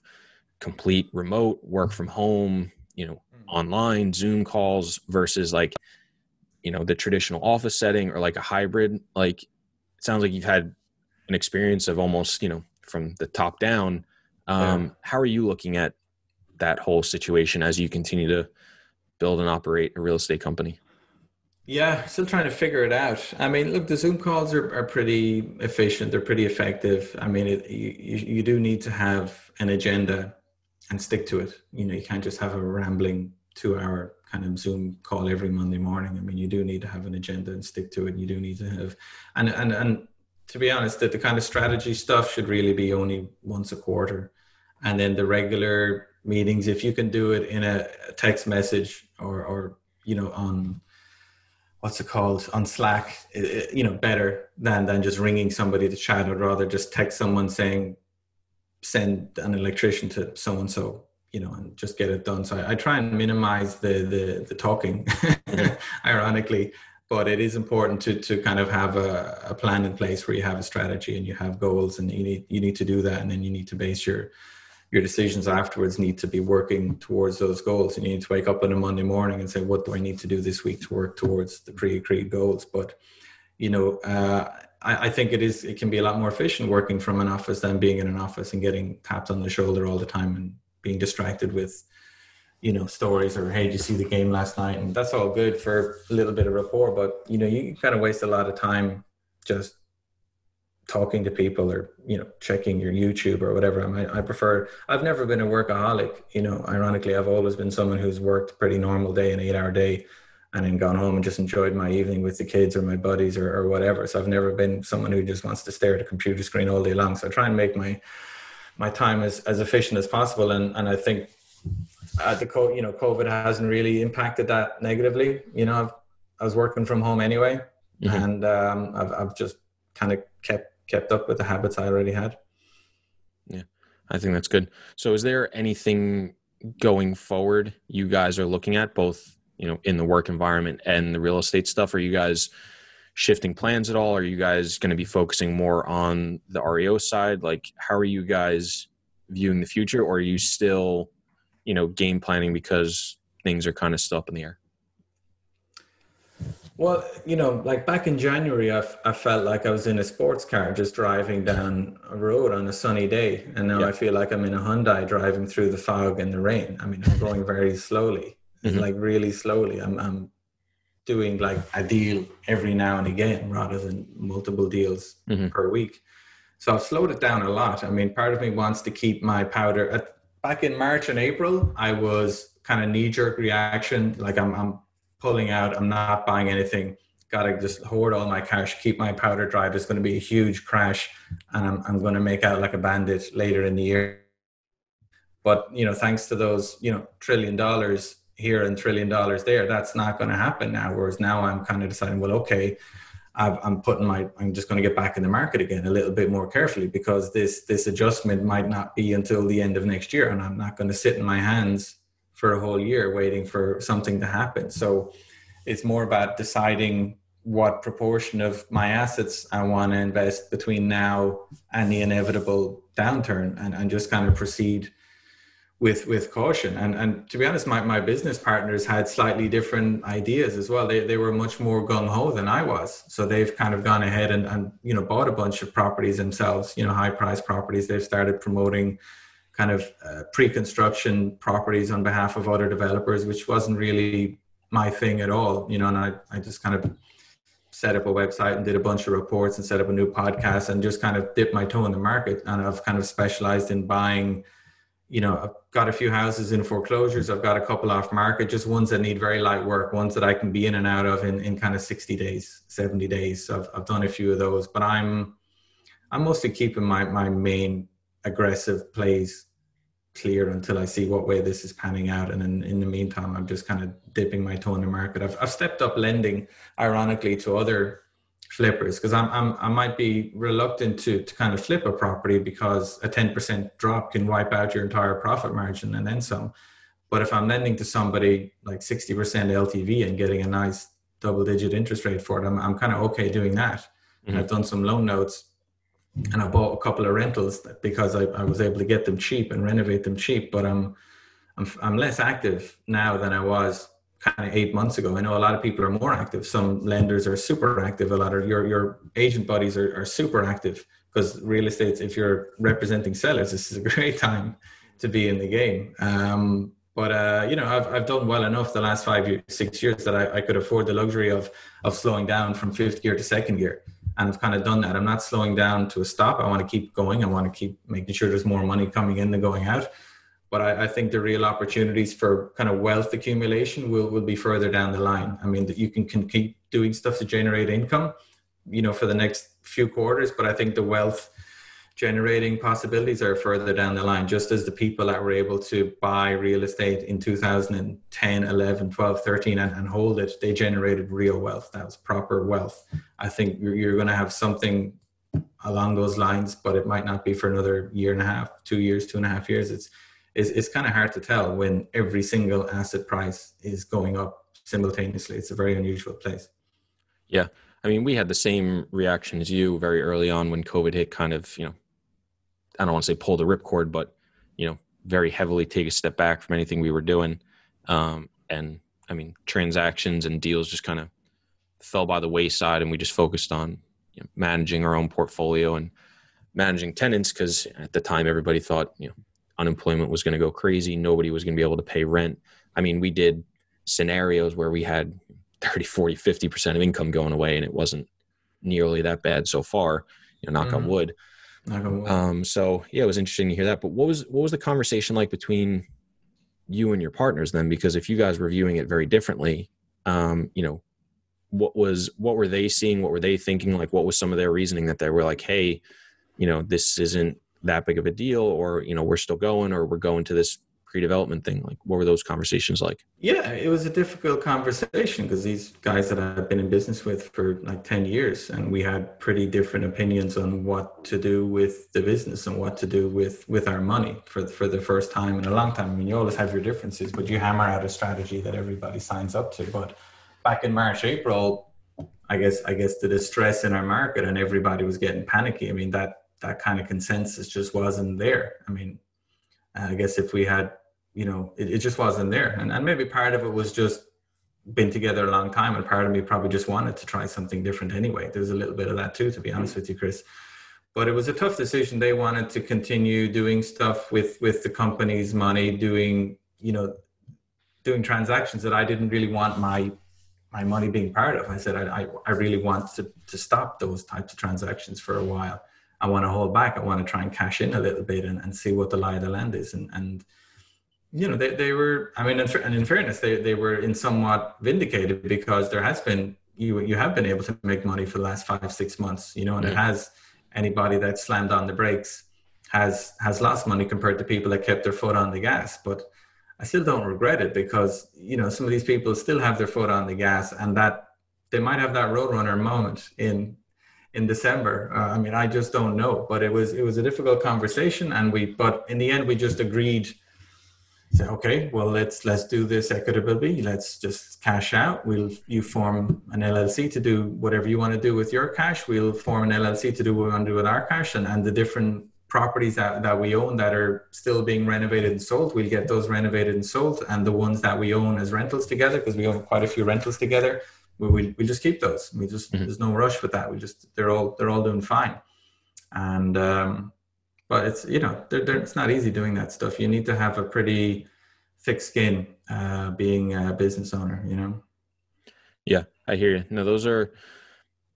complete remote work from home, you know, online Zoom calls versus like, you know, the traditional office setting or like a hybrid. Like, it sounds like you've had an experience of almost, you know, from the top down. Um, yeah. How are you looking at that whole situation as you continue to build and operate a real estate company? Yeah, still trying to figure it out. I mean, look, the Zoom calls are, are pretty efficient. They're pretty effective. I mean, it, you, you do need to have an agenda and stick to it. You know, you can't just have a rambling two hour kind of Zoom call every Monday morning. I mean, you do need to have an agenda and stick to it. And you do need to have, and, and, and to be honest, that the kind of strategy stuff should really be only once a quarter. And then the regular meetings, if you can do it in a text message or, or, you know, on what's it called on Slack, it, it, you know, better than, than just ringing somebody to chat. I'd rather just text someone saying, send an electrician to so-and-so, you know, and just get it done. So I, I try and minimize the the, the talking, ironically, but it is important to to kind of have a, a plan in place where you have a strategy and you have goals, and you need you need to do that, and then you need to base your your decisions afterwards need to be working towards those goals. And you need to wake up on a Monday morning and say, what do I need to do this week to work towards the pre-agreed goals? But you know, uh, I, I think it is it can be a lot more efficient working from an office than being in an office and getting tapped on the shoulder all the time and being distracted with, you know, stories or, hey, did you see the game last night? And that's all good for a little bit of rapport, but, you know, you kind of waste a lot of time just talking to people or, you know, checking your YouTube or whatever. I mean, I prefer, I've never been a workaholic, you know, ironically, I've always been someone who's worked a pretty normal day, an eight hour day, and then gone home and just enjoyed my evening with the kids or my buddies or, or whatever. So I've never been someone who just wants to stare at a computer screen all day long. So I try and make my my time as, as efficient as possible. And, and I think at the co- you know, COVID hasn't really impacted that negatively. You know, I've, I was working from home anyway, mm-hmm. and um, I've, I've just kind of kept, kept up with the habits I already had. Yeah, I think that's good. So is there anything going forward you guys are looking at, both, you know, in the work environment and the real estate stuff? Are you guys shifting plans at all? Are you guys going to be focusing more on the R E O side? Like, how are you guys viewing the future? Or are you still, you know, game planning because things are kind of still up in the air? Well, you know, like back in January, I, f- I felt like I was in a sports car just driving down a road on a sunny day. And now yeah. I feel like I'm in a Hyundai driving through the fog and the rain. I mean, I'm going very slowly, mm-hmm. like really slowly. I'm, I'm doing like a deal every now and again rather than multiple deals mm-hmm. per week. So I've slowed it down a lot. I mean, part of me wants to keep my powder. At, back in March and April, I was kind of knee-jerk reaction. Like I'm, I'm pulling out, I'm not buying anything. Got to just hoard all my cash, keep my powder dry. There's going to be a huge crash and I'm, I'm going to make out like a bandit later in the year. But, you know, thanks to those, you know, trillion dollars here and trillion dollars there, that's not going to happen now. Whereas now I'm kind of deciding, well, okay, I've, I'm putting my, I'm just going to get back in the market again a little bit more carefully because this, this adjustment might not be until the end of next year. And I'm not going to sit in my hands for a whole year waiting for something to happen. So it's more about deciding what proportion of my assets I want to invest between now and the inevitable downturn and, and just kind of proceed with with caution. And and to be honest, my, my business partners had slightly different ideas as well. They they were much more gung-ho than I was. So they've kind of gone ahead and, and you know, bought a bunch of properties themselves, you know, high-priced properties. They've started promoting kind of uh, pre-construction properties on behalf of other developers, which wasn't really my thing at all, you know, and I, I just kind of set up a website and did a bunch of reports and set up a new podcast and just kind of dipped my toe in the market. And I've kind of specialized in buying, you know, I've got a few houses in foreclosures. I've got a couple off market, just ones that need very light work, ones that I can be in and out of in, in kind of sixty days, seventy days. So I've, I've done a few of those, but I'm, I'm mostly keeping my, my main aggressive plays clear until I see what way this is panning out. And in, in the meantime, I'm just kind of dipping my toe in the market. I've, I've stepped up lending, ironically, to other flippers because I'm, I'm I might be reluctant to, to kind of flip a property because a ten percent drop can wipe out your entire profit margin and then some. But if I'm lending to somebody like sixty percent L T V and getting a nice double digit interest rate for it, I'm, I'm kind of okay doing that. Mm-hmm. I've done some loan notes. And I bought a couple of rentals because I, I was able to get them cheap and renovate them cheap. But I'm, I'm I'm less active now than I was kind of eight months ago. I know a lot of people are more active. Some lenders are super active. A lot of your, your agent buddies are, are super active because real estate, if you're representing sellers, this is a great time to be in the game. Um, but, uh, you know, I've I've done well enough the last five, years, six years that I, I could afford the luxury of of slowing down from fifth gear to second gear. And I've kind of done that. I'm not slowing down to a stop. I want to keep going. I want to keep making sure there's more money coming in than going out. But I, I think the real opportunities for kind of wealth accumulation will, will be further down the line. I mean, that you can, can keep doing stuff to generate income, you know, for the next few quarters. But I think the wealth generating possibilities are further down the line, just as the people that were able to buy real estate in two thousand ten, eleven, twelve, thirteen and, and hold it, they generated real wealth. That was proper wealth. I think you're, you're going to have something along those lines, but it might not be for another year and a half, two years, two and a half years. It's, it's, it's kind of hard to tell when every single asset price is going up simultaneously. It's a very unusual place. Yeah. I mean, we had the same reaction as you very early on when COVID hit, kind of, you know, I don't want to say pull the ripcord, but, you know, very heavily take a step back from anything we were doing. Um, and I mean, transactions and deals just kind of fell by the wayside and we just focused on you know, managing our own portfolio and managing tenants. Cause at the time everybody thought, you know, unemployment was going to go crazy. Nobody was going to be able to pay rent. I mean, we did scenarios where we had thirty, forty, fifty percent of income going away and it wasn't nearly that bad so far, you know, knock mm. on wood. Um, so yeah, it was interesting to hear that, but what was, what was the conversation like between you and your partners then? Because if you guys were viewing it very differently, um, you know, what was, what were they seeing? What were they thinking? Like, what was some of their reasoning that they were like, hey, you know, this isn't that big of a deal, or, you know, we're still going, or we're going to this pre-development thing? Like, what were those conversations like? Yeah, it was a difficult conversation because these guys that I've been in business with for like ten years, and we had pretty different opinions on what to do with the business and what to do with with our money for, for the first time in a long time. I mean, you always have your differences, but you hammer out a strategy that everybody signs up to. But back in March, April, I guess, I guess the distress in our market and everybody was getting panicky. I mean, that, that kind of consensus just wasn't there. I mean, I guess if we had you know, it, it just wasn't there. And, and maybe part of it was just been together a long time, and part of me probably just wanted to try something different anyway. There's a little bit of that too, to be honest with you, Chris. But it was a tough decision. They wanted to continue doing stuff with, with the company's money, doing, you know, doing transactions that I didn't really want my, my money being part of. I said, I, I, I really want to, to stop those types of transactions for a while. I want to hold back. I want to try and cash in a little bit and, and see what the lie of the land is. And, and, you know, they, they were, I mean, and in fairness, they, they were in somewhat vindicated, because there has been, you you have been able to make money for the last five, six months, you know, and mm. it has, anybody that slammed on the brakes has, has lost money compared to people that kept their foot on the gas. But I still don't regret it, because, you know, some of these people still have their foot on the gas, and that they might have that roadrunner moment in, in December. Uh, I mean, I just don't know, but it was, it was a difficult conversation, and we, but in the end we just agreed. Say, okay, well, let's let's do this equitably. Let's just cash out. We'll you form an L L C to do whatever you want to do with your cash. We'll form an L L C to do what we want to do with our cash, and, and the different properties that, that we own that are still being renovated and sold, we'll get those renovated and sold, and the ones that we own as rentals together, because we own quite a few rentals together, we we we'll just keep those. We just mm-hmm. there's no rush with that. We just they're all they're all doing fine, and. um But it's, you know, they're, they're, it's not easy doing that stuff. You need to have a pretty thick skin uh, being a business owner, you know? Yeah, I hear you. No, those are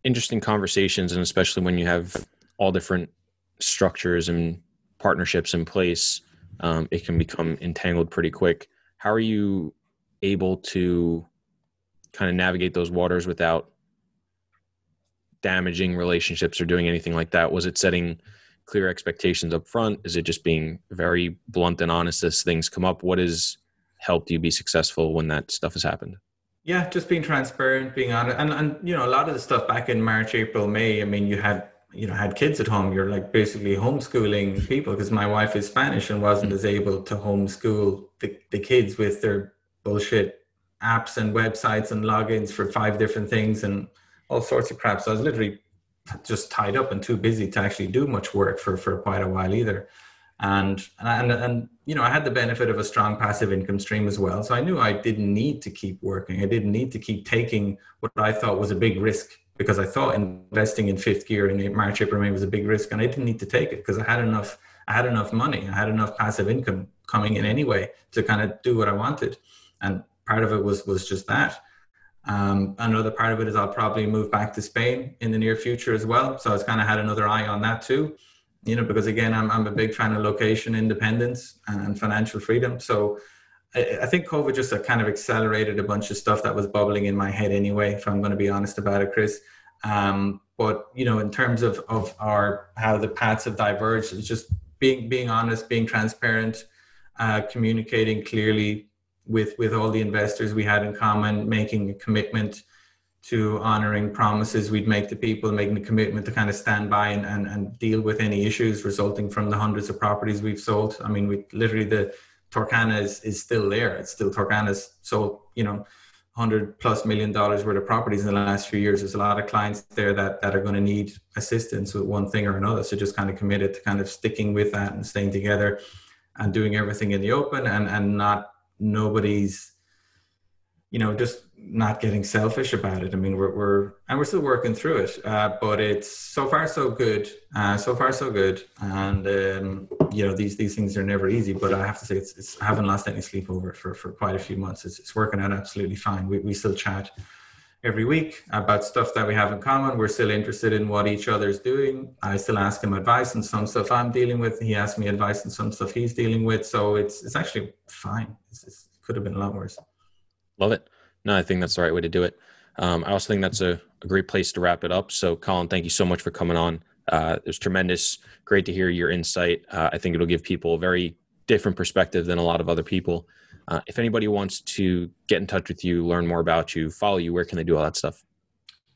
interesting conversations. And especially when you have all different structures and partnerships in place, um, it can become entangled pretty quick. How are you able to kind of navigate those waters without damaging relationships or doing anything like that? Was it setting clear expectations up front? Is it just being very blunt and honest as things come up? What has helped you be successful when that stuff has happened? Yeah, just being transparent, being honest. And, and you know, a lot of the stuff back in March, April, May, I mean, you had, you know, had kids at home. You're like basically homeschooling people, because my wife is Spanish and wasn't as able to homeschool the, the kids with their bullshit apps and websites and logins for five different things and all sorts of crap. So I was literally just tied up and too busy to actually do much work for, for quite a while either. And, and, and, you know, I had the benefit of a strong passive income stream as well. So I knew I didn't need to keep working. I didn't need to keep taking what I thought was a big risk, because I thought investing in fifth gear in March, April, May was a big risk, and I didn't need to take it because I had enough, I had enough money. I had enough passive income coming in anyway to kind of do what I wanted. And part of it was, was just that. Um, another part of it is I'll probably move back to Spain in the near future as well. So I was kind of had another eye on that too, you know, because again, I'm, I'm a big fan of location independence and financial freedom. So I, I think COVID just kind of accelerated a bunch of stuff that was bubbling in my head anyway, if I'm going to be honest about it, Chris. Um, but, you know, in terms of, of our, how the paths have diverged, it's just being, being honest, being transparent, uh, communicating clearly, with with all the investors we had in common, making a commitment to honoring promises we'd make to people, making a commitment to kind of stand by and, and, and deal with any issues resulting from the hundreds of properties we've sold. I mean, we literally, the Torcana is, is still there. It's still Torcana's sold, you know, one hundred plus million dollars worth of properties in the last few years. There's a lot of clients there that, that are going to need assistance with one thing or another. So just kind of committed to kind of sticking with that and staying together and doing everything in the open and, and not, nobody's, you know, just not getting selfish about it. I mean, we're, we're, and we're still working through it, uh, but it's so far so good, uh, so far so good. And, um, you know, these, these things are never easy, but I have to say it's, it's I haven't lost any sleep over it for, for quite a few months. It's, it's working out absolutely fine. We, we still chat every week about stuff that we have in common. We're still interested in what each other's doing. I still ask him advice on some stuff I'm dealing with. He asks me advice on some stuff he's dealing with. So it's it's actually fine. It's, it's, it could have been a lot worse. Love it. No, I think that's the right way to do it. Um, I also think that's a, a great place to wrap it up. So Colin, thank you so much for coming on. Uh, it was tremendous. Great to hear your insight. Uh, I think it'll give people a very different perspective than a lot of other people. Uh, if anybody wants to get in touch with you, learn more about you, follow you, where can they do all that stuff?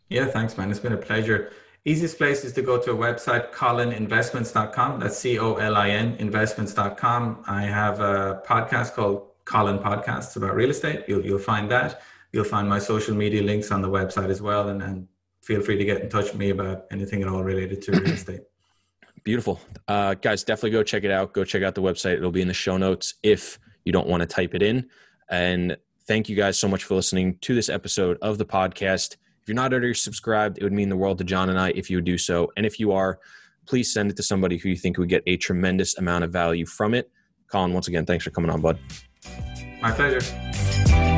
Yeah, thanks, man. It's been a pleasure. Easiest place is to go to a website, colin investments dot com. That's C O L I N, investments dot com. I have a podcast called Colin Podcasts about real estate. You'll, you'll find that. You'll find my social media links on the website as well. And, and feel free to get in touch with me about anything at all related to real estate. Beautiful. Uh, guys, definitely go check it out. Go check out the website. It'll be in the show notes if you don't want to type it in. And Thank you guys so much for listening to this episode of the podcast. If you're not already subscribed, it would mean the world to John and I if you would do so. And if you are, please send it to somebody who you think would get a tremendous amount of value from it. Colin, once again, thanks for coming on, bud. My pleasure.